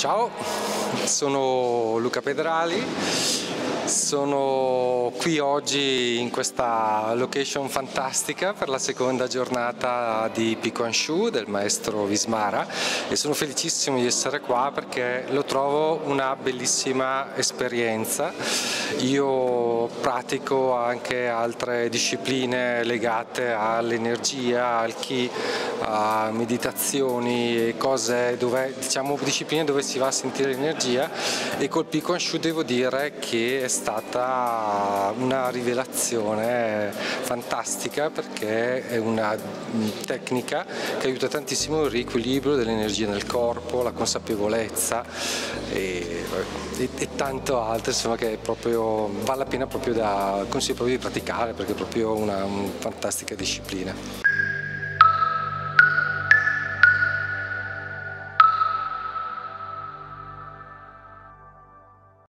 Ciao, sono Luca Pedrali, sono qui oggi in questa location fantastica per la seconda giornata di Pi Quan Shu del maestro Vismara e sono felicissimo di essere qua perché lo trovo una bellissima esperienza. Io pratico anche altre discipline legate all'energia, al Qi, a meditazioni e cose dove, diciamo, discipline dove si va a sentire l'energia, e col Pi Quan Shu devo dire che è stata una rivelazione fantastica perché è una tecnica che aiuta tantissimo il riequilibrio dell'energia nel corpo, la consapevolezza e tanto altro, insomma, che proprio vale la pena, consiglio proprio di praticare perché è proprio una fantastica disciplina.